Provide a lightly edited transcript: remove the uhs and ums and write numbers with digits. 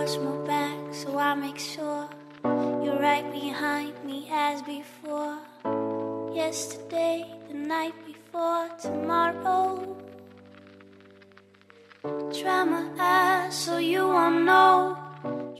doors, move back so I make sure you're right behind me as before. Yesterday, the night before, tomorrow. Try my eyes so you won't know.